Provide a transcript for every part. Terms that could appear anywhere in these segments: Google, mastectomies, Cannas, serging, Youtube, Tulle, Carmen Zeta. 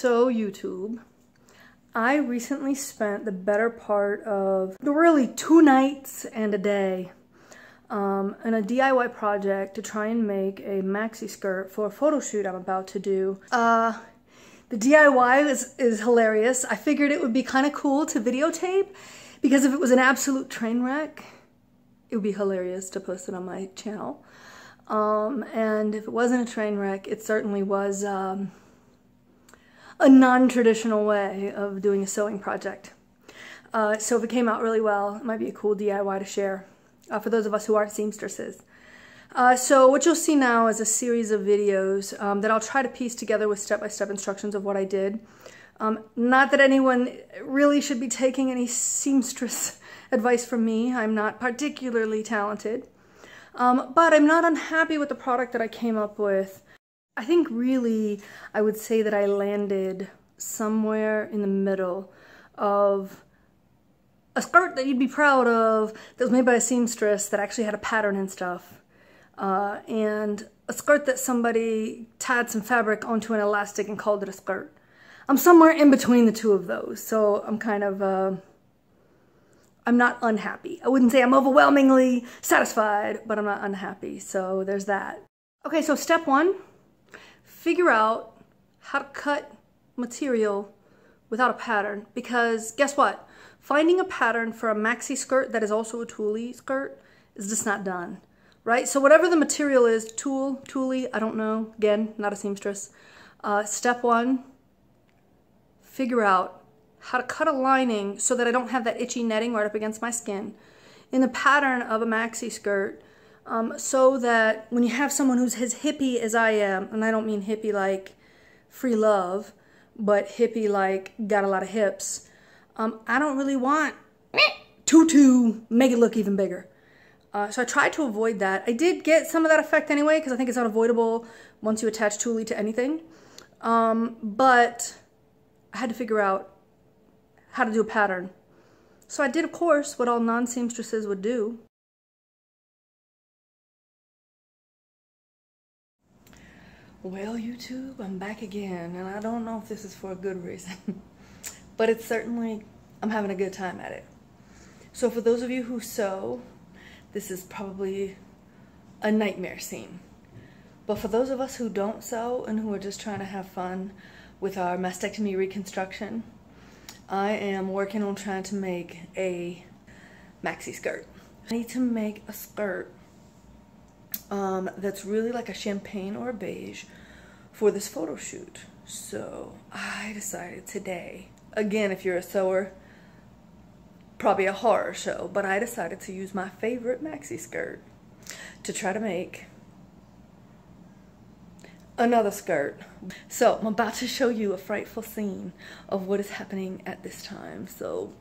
So YouTube, I recently spent the better part of really 2 nights and a day in a DIY project to try and make a maxi skirt for a photo shoot I'm about to do. The DIY is hilarious. I figured it would be kind of cool to videotape because if it was an absolute train wreck, it would be hilarious to post it on my channel. And if it wasn't a train wreck, it certainly was a non-traditional way of doing a sewing project. So if it came out really well, it might be a cool DIY to share for those of us who aren't seamstresses. So what you'll see now is a series of videos that I'll try to piece together with step-by-step instructions of what I did. Not that anyone really should be taking any seamstress advice from me. I'm not particularly talented. But I'm not unhappy with the product that I came up with. I think really I would say that I landed somewhere in the middle of a skirt that you'd be proud of, that was made by a seamstress, that actually had a pattern and stuff, and a skirt that somebody tied some fabric onto an elastic and called it a skirt. I'm somewhere in between the two of those, so I'm kind of... I'm not unhappy. I wouldn't say I'm overwhelmingly satisfied, but I'm not unhappy, so there's that. Okay, so step one, figure out how to cut material without a pattern, because guess what? Finding a pattern for a maxi skirt that is also a tulle skirt is just not done, right? So whatever the material is, tulle, tulle, I don't know, again, not a seamstress. Step one, figure out how to cut a lining so that I don't have that itchy netting right up against my skin in the pattern of a maxi skirt, so that when you have someone who's as hippie as I am, and I don't mean hippie like free love, but hippie like got a lot of hips, I don't really want to make it look even bigger. So I tried to avoid that. I did get some of that effect anyway, because I think it's unavoidable once you attach tulle to anything. But I had to figure out how to do a pattern. So I did, of course, what all non-seamstresses would do. Well, YouTube, I'm back again, and I don't know if this is for a good reason, but it's certainly, I'm having a good time at it. So for those of you who sew, this is probably a nightmare scene. But for those of us who don't sew and who are just trying to have fun with our mastectomy reconstruction, I am working on trying to make a maxi skirt. I need to make a skirt that's really like a champagne or a beige for this photo shoot. So I decided today, again, if you're a sewer, probably a horror show, but I decided to use my favorite maxi skirt to try to make another skirt. So I'm about to show you a frightful scene of what is happening at this time, so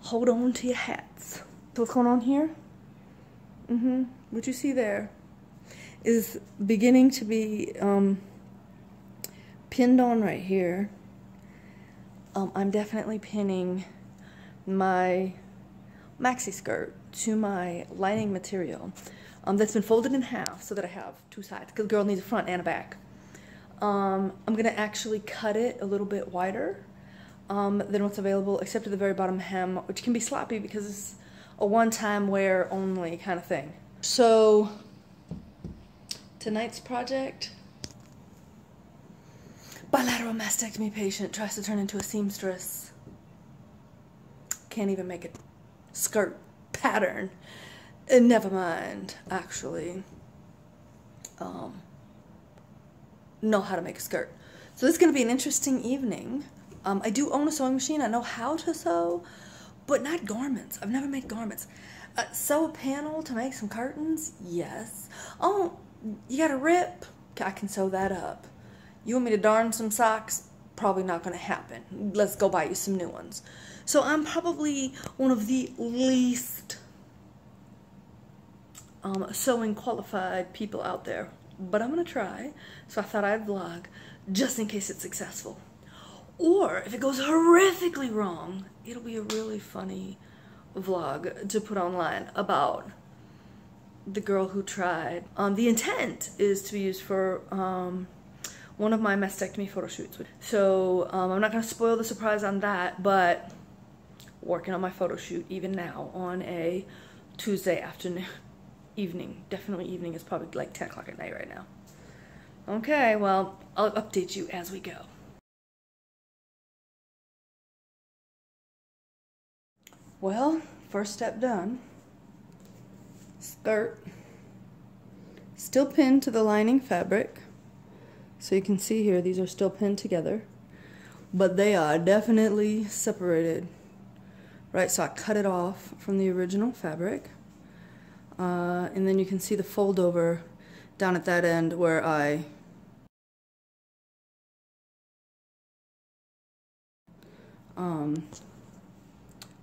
hold on to your hats. So what's going on here? What you see there is beginning to be pinned on right here. I'm definitely pinning my maxi skirt to my lining material. That's been folded in half so that I have 2 sides, because the girl needs a front and a back. I'm going to actually cut it a little bit wider than what's available, except at the very bottom hem, which can be sloppy because it's a one-time wear only kind of thing. So tonight's project, bilateral mastectomy patient tries to turn into a seamstress. Can't even make a skirt pattern. Never mind, actually, know how to make a skirt. So this is going to be an interesting evening. I do own a sewing machine. I know how to sew, but not garments. I've never made garments. Sew a panel to make some curtains? Yes. Oh, you got a rip? I can sew that up. You want me to darn some socks? Probably not going to happen. Let's go buy you some new ones. So I'm probably one of the least... sewing qualified people out there, but I'm gonna try. So I thought I'd vlog just in case it's successful, or if it goes horrifically wrong, it'll be a really funny vlog to put online about the girl who tried. The intent is to be used for one of my mastectomy photo shoots. So I'm not going to spoil the surprise on that, but working on my photo shoot even now on a Tuesday afternoon, evening, definitely evening. It's probably like 10 o'clock at night right now. Okay, well, I'll update you as we go. Well, first step done. Skirt. Still pinned to the lining fabric. So you can see here, these are still pinned together, but they are definitely separated. Right, so I cut it off from the original fabric. And then you can see the fold over down at that end where I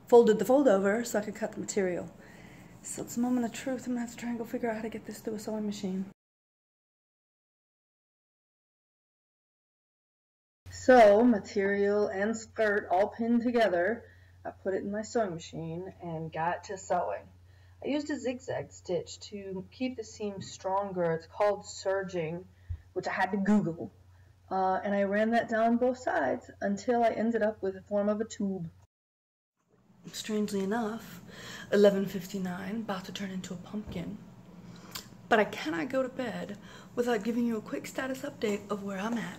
folded the fold over so I could cut the material. So it's a moment of truth. I'm gonna have to try and go figure out how to get this through a sewing machine. So, material and skirt all pinned together. I put it in my sewing machine and got to sewing. I used a zigzag stitch to keep the seam stronger. It's called serging, which I had to Google. And I ran that down both sides until I ended up with the form of a tube. Strangely enough, 11:59, about to turn into a pumpkin. But I cannot go to bed without giving you a quick status update of where I'm at.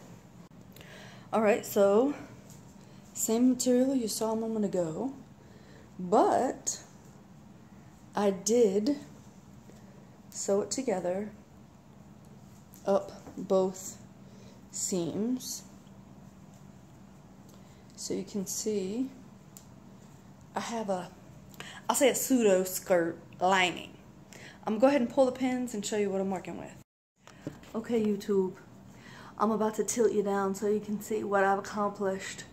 Alright, so same material you saw a moment ago, but I did sew it together up both seams. So you can see I have a, I'll say a pseudo skirt lining. I'm gonna go ahead and pull the pins and show you what I'm working with. Okay, YouTube. I'm about to tilt you down so you can see what I've accomplished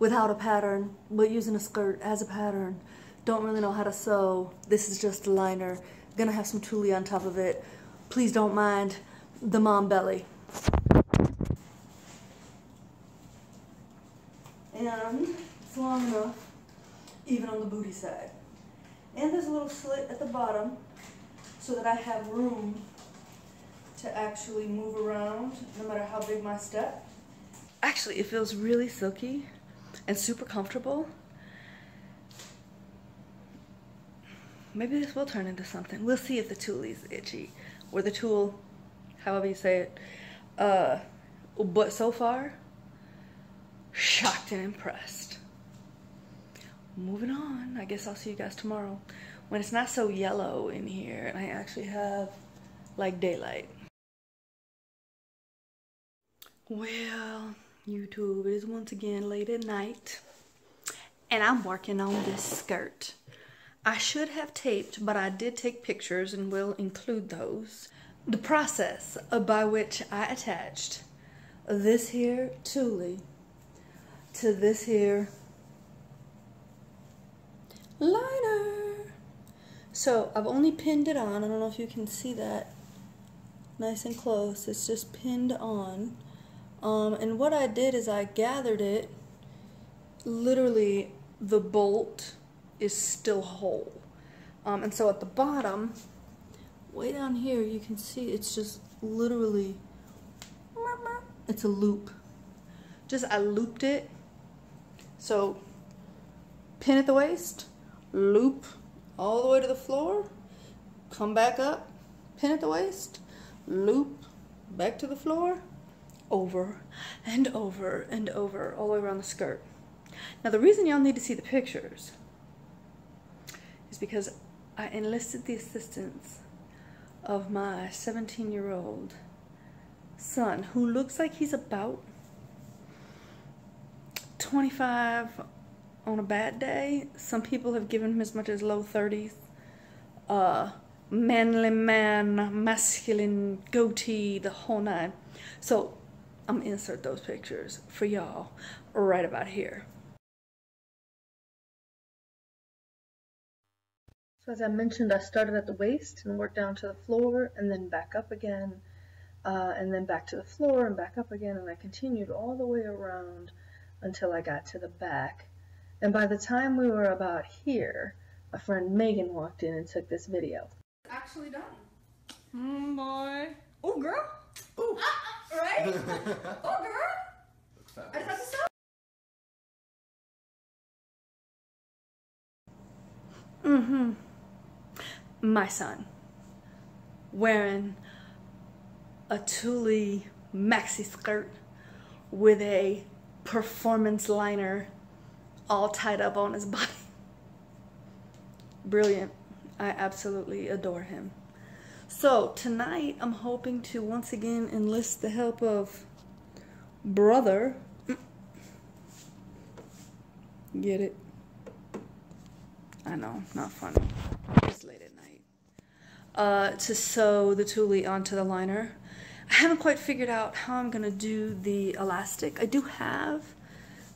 without a pattern, but using a skirt as a pattern. Don't really know how to sew. This is just a liner. Gonna have some tulle on top of it. Please don't mind the mom belly. And it's long enough, even on the booty side. And there's a little slit at the bottom so that I have room to actually move around no matter how big my step. Actually, it feels really silky and super comfortable. Maybe this will turn into something. We'll see if the tulle is itchy or the tulle, however you say it. But so far, shocked and impressed. Moving on, I guess I'll see you guys tomorrow when it's not so yellow in here and I actually have like daylight. Well, YouTube, it is once again late at night and I'm working on this skirt. I should have taped, but I did take pictures and will include those. The process by which I attached this here tulle to this here liner. So I've only pinned it on. I don't know if you can see that nice and close. It's just pinned on. And what I did is I gathered it, literally the bolt is still whole. And so at the bottom, way down here, you can see it's just literally, it's a loop. Just I looped it. So pin at the waist, loop all the way to the floor, come back up, pin at the waist, loop back to the floor, over and over and over all the way around the skirt. Now the reason y'all need to see the pictures is because I enlisted the assistance of my 17-year-old son, who looks like he's about 25 on a bad day. Some people have given him as much as low 30s. Manly man, masculine, goatee, the whole nine. So I'm gonna insert those pictures for y'all right about here. So as I mentioned, I started at the waist and worked down to the floor and then back up again, and then back to the floor and back up again, and I continued all the way around until I got to the back. And by the time we were about here, my friend Megan walked in and took this video. Actually done. Boy. Oh, girl. Ooh. Right? Oh, girl. Looks fabulous. I just have to stop. Mm-hmm. My son wearing a Tulle maxi skirt with a performance liner all tied up on his body. Brilliant. I absolutely adore him. So tonight I'm hoping to once again enlist the help of brother. Get it? I know, not funny. It's late at night. To sew the tulle onto the liner. I haven't quite figured out how I'm gonna do the elastic. I do have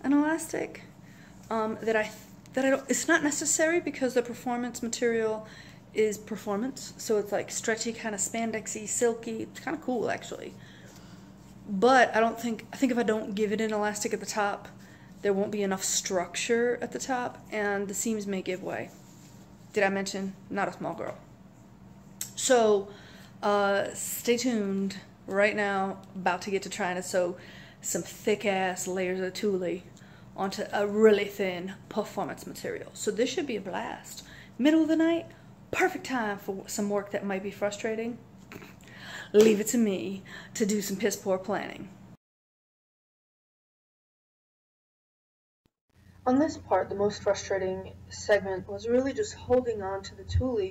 an elastic that I don't. It's not necessary because the performance material is performance, so it's like stretchy, kind of spandexy, silky. It's kind of cool actually. But I think if I don't give it an elastic at the top, there won't be enough structure at the top, and the seams may give way. Did I mention? Not a small girl. So, stay tuned. Right now, about to get to trying to sew some thick-ass layers of tulle onto a really thin performance material. So this should be a blast. Middle of the night, perfect time for some work that might be frustrating. Leave it to me to do some piss-poor planning. On this part, the most frustrating segment was really just holding on to the tulle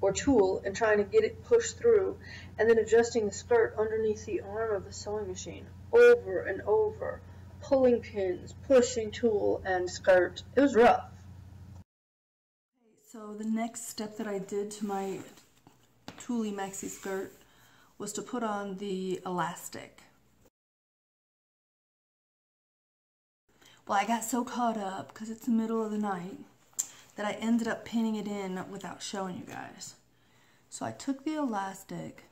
or tulle and trying to get it pushed through, and then adjusting the skirt underneath the arm of the sewing machine over and over, pulling pins, pushing tulle and skirt. It was rough. So the next step that I did to my tulle maxi skirt was to put on the elastic. Well, I got so caught up, because it's the middle of the night, that I ended up pinning it in without showing you guys. So I took the elastic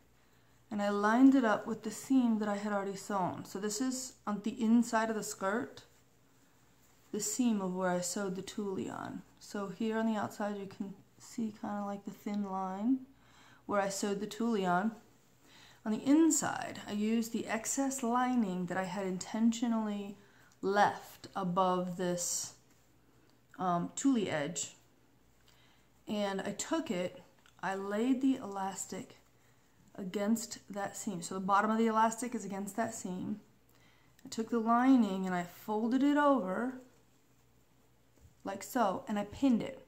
and I lined it up with the seam that I had already sewn. So this is on the inside of the skirt, the seam of where I sewed the tulle on. So here on the outside you can see kind of like the thin line where I sewed the tulle on. On the inside, I used the excess lining that I had intentionally left above this tulle edge, and I took it, I laid the elastic against that seam. So the bottom of the elastic is against that seam. I took the lining and I folded it over like so, and I pinned it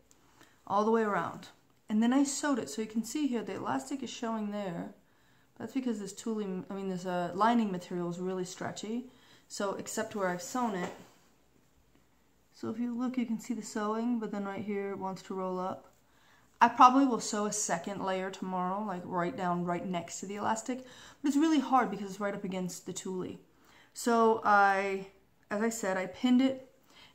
all the way around, and then I sewed it. So you can see here the elastic is showing there. That's because this tulle, I mean this lining material is really stretchy. So except where I've sewn it, so if you look you can see the sewing, but then right here it wants to roll up. I probably will sew a second layer tomorrow, like right down right next to the elastic, but it's really hard because it's right up against the tulle. So I, as I said, I pinned it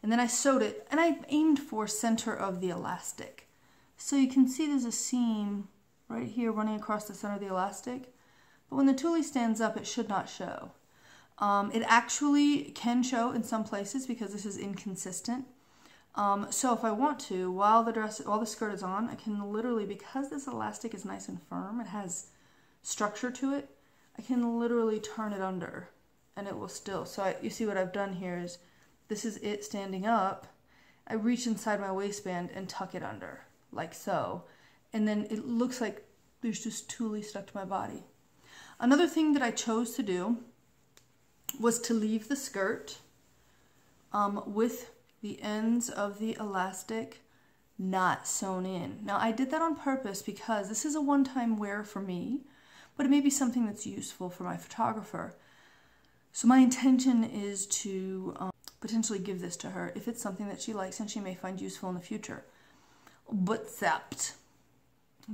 and then I sewed it, and I aimed for center of the elastic. So you can see there's a seam right here running across the center of the elastic, but when the tulle stands up it should not show. It actually can show in some places because this is inconsistent. So if I want to, while the skirt is on, I can literally, because this elastic is nice and firm, it has structure to it, I can literally turn it under and it will still. So you see what I've done here is, this is it standing up, I reach inside my waistband and tuck it under, like so. And then it looks like there's just tulle stuck to my body. Another thing that I chose to do was to leave the skirt with the ends of the elastic not sewn in. Now I did that on purpose because this is a one-time wear for me, but it may be something that's useful for my photographer. So my intention is to potentially give this to her if it's something that she likes and she may find useful in the future. But zapped.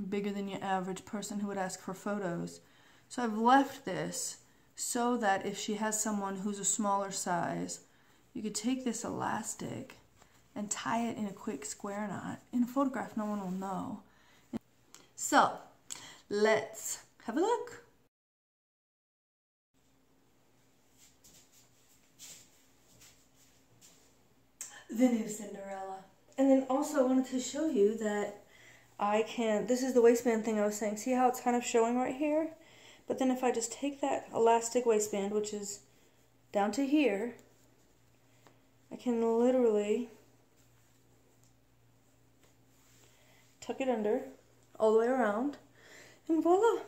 Bigger than your average person who would ask for photos. So I've left this so that if she has someone who's a smaller size, you could take this elastic and tie it in a quick square knot. In a photograph, no one will know. So, let's have a look. The new Cinderella. And then also I wanted to show you that I can, this is the waistband thing I was saying. See how it's kind of showing right here? But then if I just take that elastic waistband, which is down to here, I can literally tuck it under all the way around, and voila!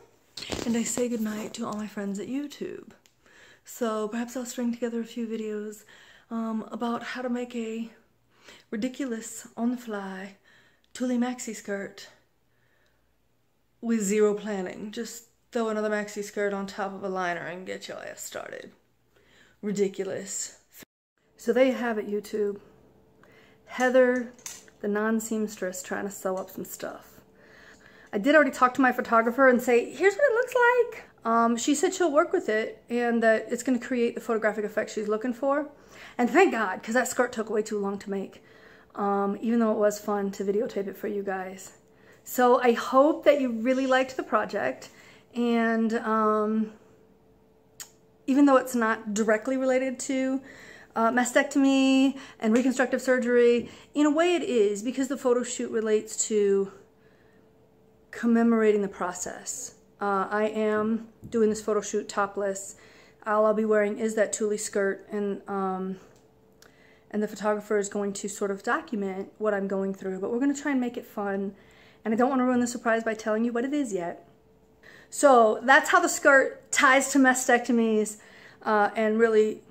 And I say goodnight to all my friends at YouTube. So perhaps I'll string together a few videos about how to make a ridiculous, on-the-fly Tulle maxi skirt with zero planning. Just throw another maxi skirt on top of a liner and get your ass started. Ridiculous. So there you have it, YouTube. Heather, the non-seamstress, trying to sew up some stuff. I did already talk to my photographer and say, here's what it looks like. She said she'll work with it and that it's going to create the photographic effect she's looking for. And thank God, because that skirt took way too long to make. Even though it was fun to videotape it for you guys. So I hope that you really liked the project. And even though it's not directly related to mastectomy and reconstructive surgery, in a way it is, because the photo shoot relates to commemorating the process. I am doing this photo shoot topless. All I'll be wearing is that tulle skirt, and the photographer is going to sort of document what I'm going through, but we're going to try and make it fun, and I don't want to ruin the surprise by telling you what it is yet. So that's how the skirt ties to mastectomies and really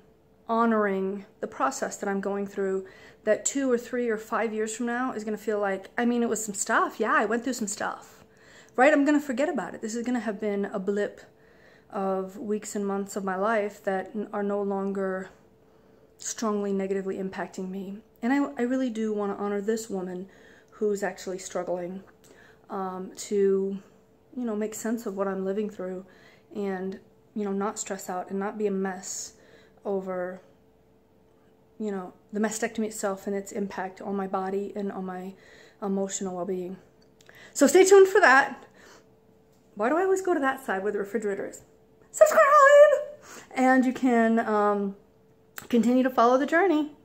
honoring the process that I'm going through, that 2 or 3 or 5 years from now is going to feel like, I mean, it was some stuff. Yeah, I went through some stuff, right? I'm going to forget about it. This is going to have been a blip of weeks and months of my life that are no longer strongly negatively impacting me. And I really do want to honor this woman who's actually struggling to, you know, make sense of what I'm living through and, you know, not stress out and not be a mess over, you know, the mastectomy itself and its impact on my body and on my emotional well-being. So stay tuned for that. Why do I always go to that side where the refrigerator is? Subscribe! And you can continue to follow the journey.